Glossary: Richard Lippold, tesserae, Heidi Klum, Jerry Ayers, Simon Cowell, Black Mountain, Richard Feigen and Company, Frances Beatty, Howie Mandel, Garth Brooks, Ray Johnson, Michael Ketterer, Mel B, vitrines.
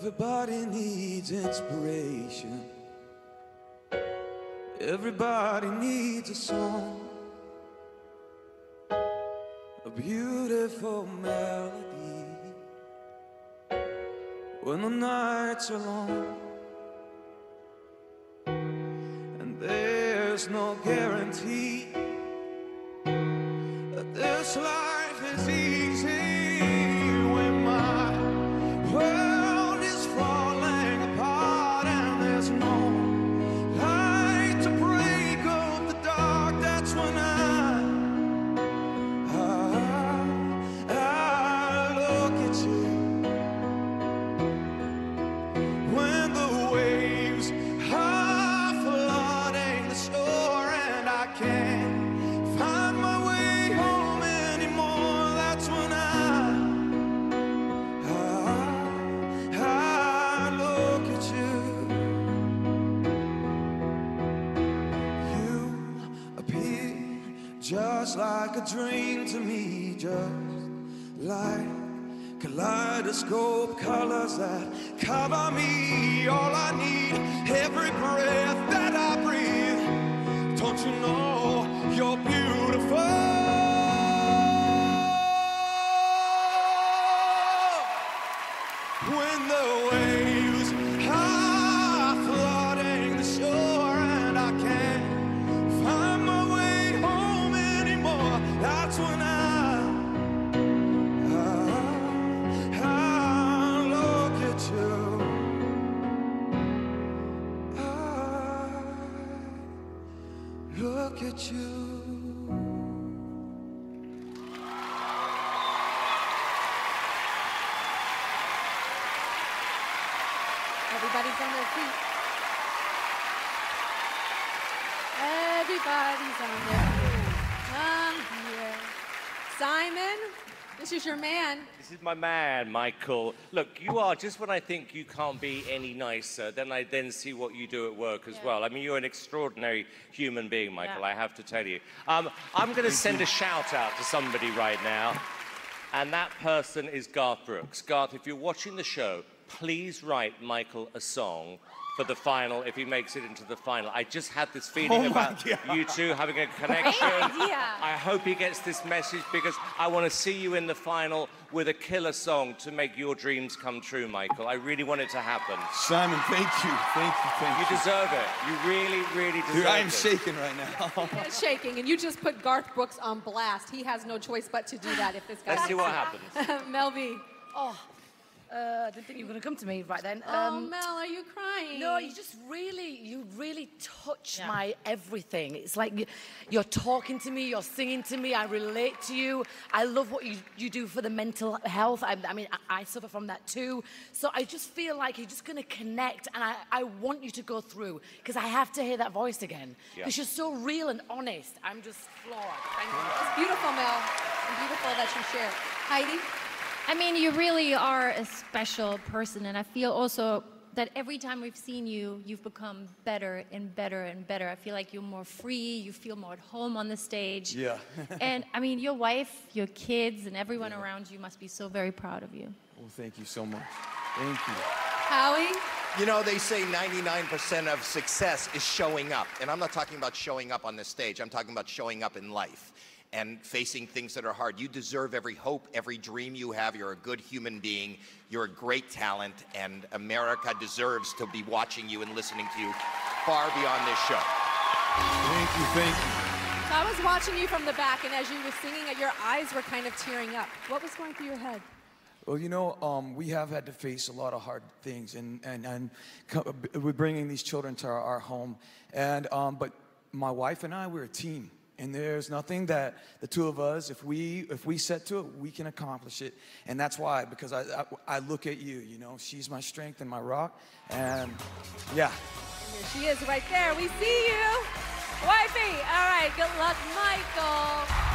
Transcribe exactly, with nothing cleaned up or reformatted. Everybody needs inspiration. Everybody needs a song, a beautiful melody. When the nights are long and there's no guarantee that this life is easy, when my world is falling apart and there's no light to break up the dark, that's when I, I, I look at you. When the waves are flooding the shore and I can't just like a dream to me, just like kaleidoscope colors that cover me. All I need, every breath that I breathe. Don't you know you're beautiful? When the waves are flooding the shore and I can't find my way home anymore, that's when I, I, I look at you. I look at you. Everybody's on their feet. Everybody's on their feet. Come here. Simon, this is your man. This is my man, Michael. Look, you are, just when I think you can't be any nicer, then I then see what you do at work as yeah. well. I mean, you're an extraordinary human being, Michael, yeah. I have to tell you. Um, I'm going to send a shout out to somebody right now, and that person is Garth Brooks. Garth, if you're watching the show, please write Michael a song for the final, if he makes it into the final. I just had this feeling oh about you two having a connection. I hope he gets this message, because I want to see you in the final with a killer song to make your dreams come true, Michael. I really want it to happen. Simon, thank you, thank you, thank you. You deserve it. You really, really deserve Dude, I am it. I'm shaking right now. He is shaking, and you just put Garth Brooks on blast. He has no choice but to do that if this guy... Let's see what happens. Mel B. Oh. Uh, I didn't think you were going to come to me right then. Oh, um, Mel, are you crying? No, you just really, you really touch yeah. my everything. It's like you're talking to me, you're singing to me, I relate to you. I love what you, you do for the mental health. I, I mean, I, I suffer from that too. So I just feel like you're just going to connect, and I, I want you to go through, because I have to hear that voice again. Because yeah. you're so real and honest. I'm just floored. Thank you. It's beautiful, Mel. It's beautiful that you share. Heidi? I mean, you really are a special person, and I feel also that every time we've seen you, you've become better and better and better. I feel like you're more free, you feel more at home on the stage. Yeah. And I mean, your wife, your kids, and everyone yeah. around you must be so very proud of you. Well, thank you so much. Thank you. Howie? You know, they say ninety-nine percent of success is showing up, and I'm not talking about showing up on the stage, I'm talking about showing up in life and facing things that are hard. You deserve every hope, every dream you have. You're a good human being. You're a great talent, and America deserves to be watching you and listening to you far beyond this show. Thank you, thank you. So I was watching you from the back, and as you were singing, your eyes were kind of tearing up. What was going through your head? Well, you know, um, we have had to face a lot of hard things, and, and, and we're bringing these children to our, our home. And, um, but my wife and I, we're a team. And there's nothing that the two of us, if we if we set to it, we can accomplish it. And that's why, because I, I, I look at you, you know. She's my strength and my rock. And, yeah. And there she is right there. We see you. Wifey. All right, good luck, Michael.